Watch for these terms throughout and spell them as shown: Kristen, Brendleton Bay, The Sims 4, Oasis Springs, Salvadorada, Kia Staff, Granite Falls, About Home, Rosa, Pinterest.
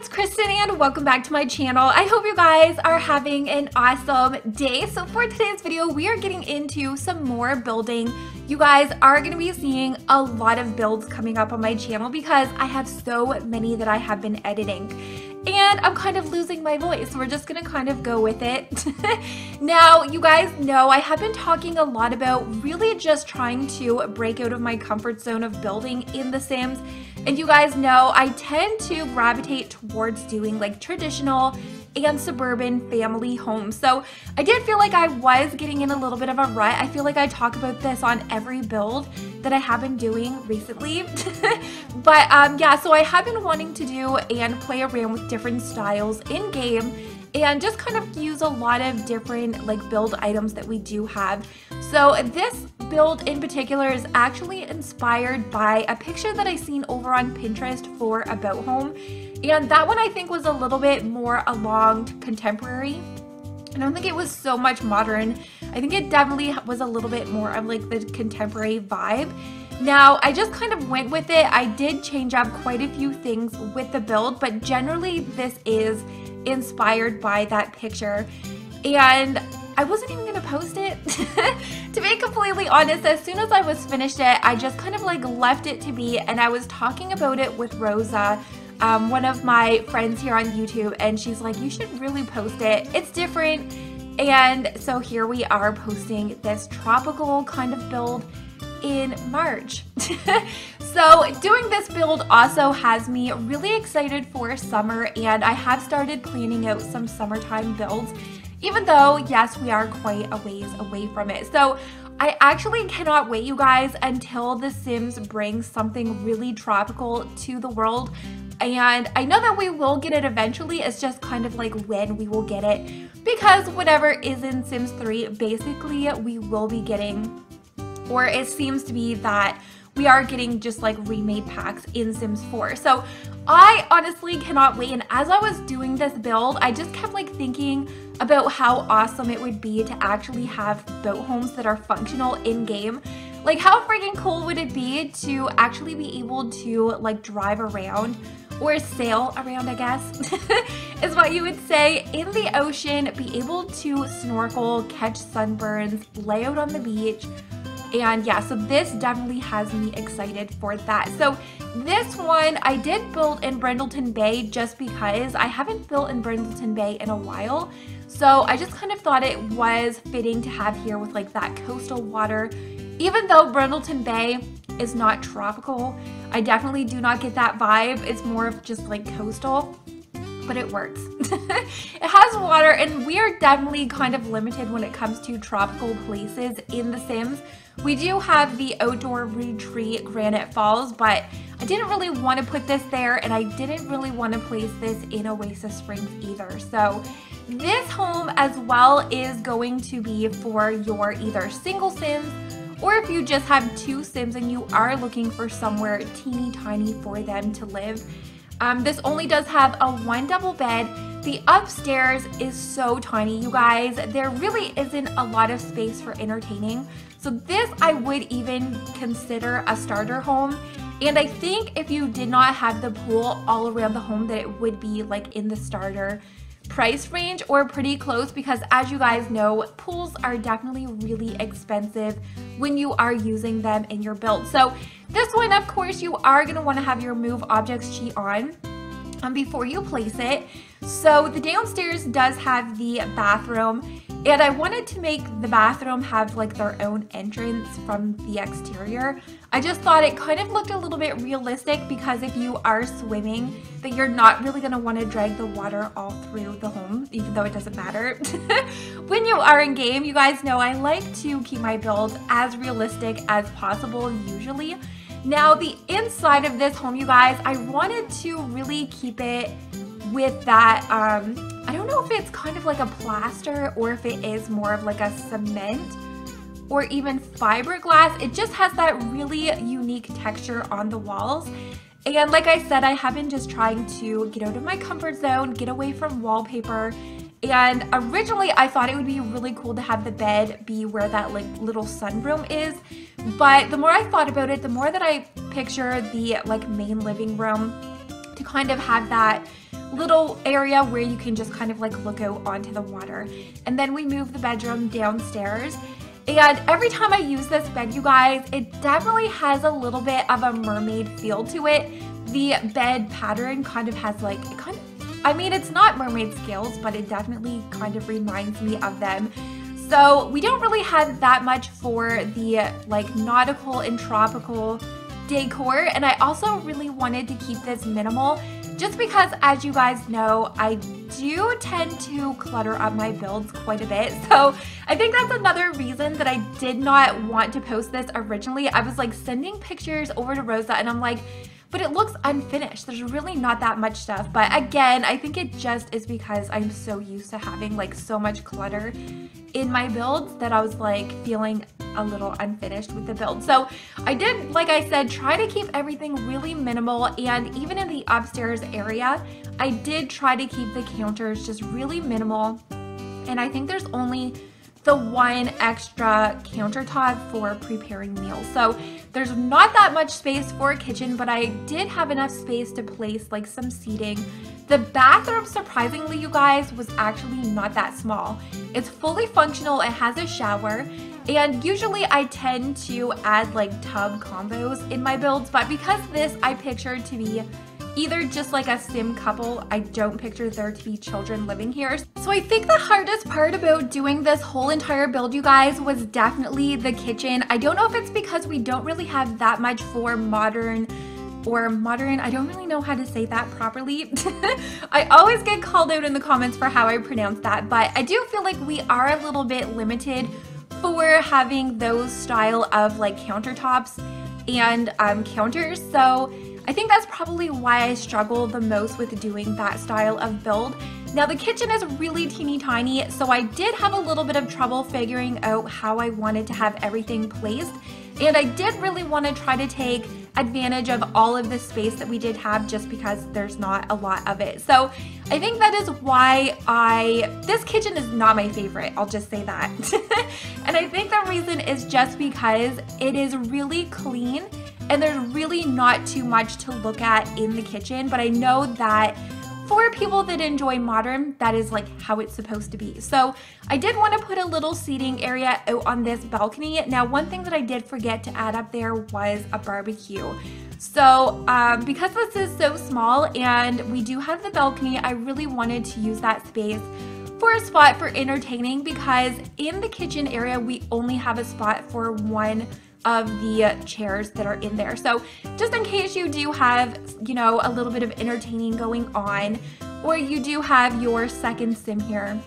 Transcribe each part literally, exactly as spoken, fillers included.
it's Kristen and welcome back to my channel. I hope you guys are having an awesome day. So for today's video, we are getting into some more building. You guys are going to be seeing a lot of builds coming up on my channel because I have so many that I have been editing. And I'm kind of losing my voice, so we're just going to kind of go with it. Now, you guys know I have been talking a lot about really just trying to break out of my comfort zone of building in The Sims. And you guys know I tend to gravitate towards doing like traditional and suburban family homes. So I did feel like I was getting in a little bit of a rut. I feel like I talk about this on every build that I have been doing recently. But um, yeah, so I have been wanting to do and play around with different styles in game and just kind of use a lot of different like build items that we do have. So this build in particular is actually inspired by a picture that I seen over on Pinterest for About Home. And that one I think was a little bit more along contemporary. I don't think it was so much modern. I think it definitely was a little bit more of like the contemporary vibe. Now, I just kind of went with it. I did change up quite a few things with the build, but generally this is inspired by that picture. And I wasn't even gonna post it. To be completely honest, as soon as I was finished it, I just kind of like left it to be, and I was talking about it with Rosa, Um, one of my friends here on YouTube, and she's like, you should really post it. It's different. And so here we are posting this tropical kind of build in March. So doing this build also has me really excited for summer, and I have started planning out some summertime builds, even though, yes, we are quite a ways away from it. So I actually cannot wait, you guys, until The Sims brings something really tropical to the world. And I know that we will get it eventually, it's just kind of like when we will get it, because whatever is in Sims three, basically we will be getting, or it seems to be that we are getting just like remade packs in Sims four. So I honestly cannot wait, and as I was doing this build, I just kept like thinking about how awesome it would be to actually have boat homes that are functional in game. Like how freaking cool would it be to actually be able to like drive around, or sail around, I guess, is what you would say, in the ocean, be able to snorkel, catch sunburns, lay out on the beach. And yeah, so this definitely has me excited for that. So this one I did build in Brendleton Bay just because I haven't built in Brendleton Bay in a while. So I just kind of thought it was fitting to have here with like that coastal water. Even though Brendleton Bay is not tropical, I definitely do not get that vibe. It's more of just like coastal, but it works. It has water, and we are definitely kind of limited when it comes to tropical places in The Sims. We do have the outdoor retreat Granite Falls, but I didn't really want to put this there, and I didn't really want to place this in Oasis Springs either. So this home as well is going to be for your either single Sims, or if you just have two Sims and you are looking for somewhere teeny tiny for them to live. Um, this only does have a one double bed. The upstairs is so tiny, you guys. There really isn't a lot of space for entertaining. So this I would even consider a starter home. And I think if you did not have the pool all around the home, that it would be like in the starter price range or pretty close, because as you guys know, pools are definitely really expensive when you are using them in your build. So this one, of course, you are going to want to have your move objects key on um, before you place it. So the downstairs does have the bathroom, and I wanted to make the bathroom have like their own entrance from the exterior. I just thought it kind of looked a little bit realistic, because if you are swimming, that you're not really going to want to drag the water all through the home, even though it doesn't matter. When you are in game, you guys know I like to keep my builds as realistic as possible usually. Now the inside of this home, you guys, I wanted to really keep it with that, um, I don't know if it's kind of like a plaster or if it is more of like a cement or even fiberglass. It just has that really unique texture on the walls. And like I said, I have been just trying to get out of my comfort zone, get away from wallpaper. And originally I thought it would be really cool to have the bed be where that like little sunroom is. But the more I thought about it, the more that I picture the like main living room to kind of have that little area where you can just kind of like look out onto the water. And then we move the bedroom downstairs. And every time I use this bed, you guys, it definitely has a little bit of a mermaid feel to it. The bed pattern kind of has like, it kind of, I mean, it's not mermaid scales, but it definitely kind of reminds me of them. So we don't really have that much for the like nautical and tropical decor. And I also really wanted to keep this minimal just because, as you guys know, I do tend to clutter up my builds quite a bit. So I think that's another reason that I did not want to post this originally. I was like sending pictures over to Rosa and I'm like, but it looks unfinished. There's really not that much stuff. But again, I think it just is because I'm so used to having like so much clutter in my builds that I was like feeling a little unfinished with the build. So I did, like I said, try to keep everything really minimal. And even in the upstairs area, I did try to keep the counters just really minimal. And I think there's only the one extra countertop for preparing meals. So there's not that much space for a kitchen, but I did have enough space to place like some seating. The bathroom, surprisingly, you guys, was actually not that small. It's fully functional, it has a shower, and usually I tend to add like tub combos in my builds, but because this I pictured to be either just like a sim couple, I don't picture there to be children living here. So I think the hardest part about doing this whole entire build, you guys, was definitely the kitchen. I don't know if it's because we don't really have that much for modern or modern, I don't really know how to say that properly. I always get called out in the comments for how I pronounce that, but I do feel like we are a little bit limited for having those style of like countertops and um, counters. So I think that's probably why I struggle the most with doing that style of build. Now the kitchen is really teeny tiny, so I did have a little bit of trouble figuring out how I wanted to have everything placed. And I did really want to try to take advantage of all of the space that we did have just because there's not a lot of it. So I think that is why I, this kitchen is not my favorite, I'll just say that. And I think the reason is just because it is really clean and there's really not too much to look at in the kitchen, but I know that for people that enjoy modern, that is like how it's supposed to be. So I did want to put a little seating area out on this balcony. Now, one thing that I did forget to add up there was a barbecue. So um, because this is so small and we do have the balcony, I really wanted to use that space for a spot for entertaining, because in the kitchen area, we only have a spot for one of the chairs that are in there. So just in case you do have, you know, a little bit of entertaining going on, or you do have your second sim here,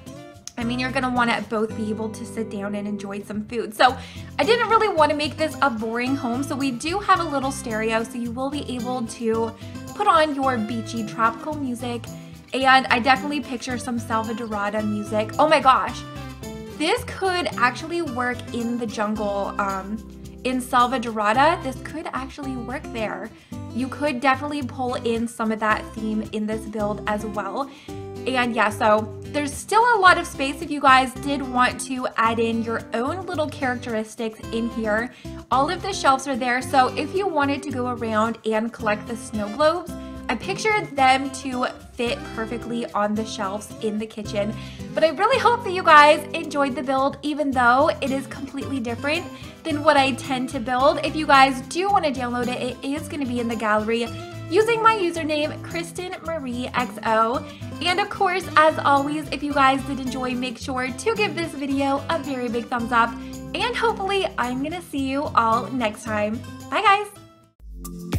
I mean, you're gonna wanna both be able to sit down and enjoy some food. So I didn't really wanna make this a boring home. So we do have a little stereo, so you will be able to put on your beachy tropical music. And I definitely picture some Salvadorada music. Oh my gosh, this could actually work in the jungle. Um, In Salvadorada, this could actually work there. You could definitely pull in some of that theme in this build as well. And yeah, so there's still a lot of space if you guys did want to add in your own little characteristics in here. All of the shelves are there, so if you wanted to go around and collect the snow globes, I pictured them to fit perfectly on the shelves in the kitchen. But I really hope that you guys enjoyed the build, even though it is completely different than what I tend to build. If you guys do want to download it, it is going to be in the gallery using my username, Kristen Marie X O. And of course, as always, if you guys did enjoy, make sure to give this video a very big thumbs up. And hopefully, I'm going to see you all next time. Bye, guys!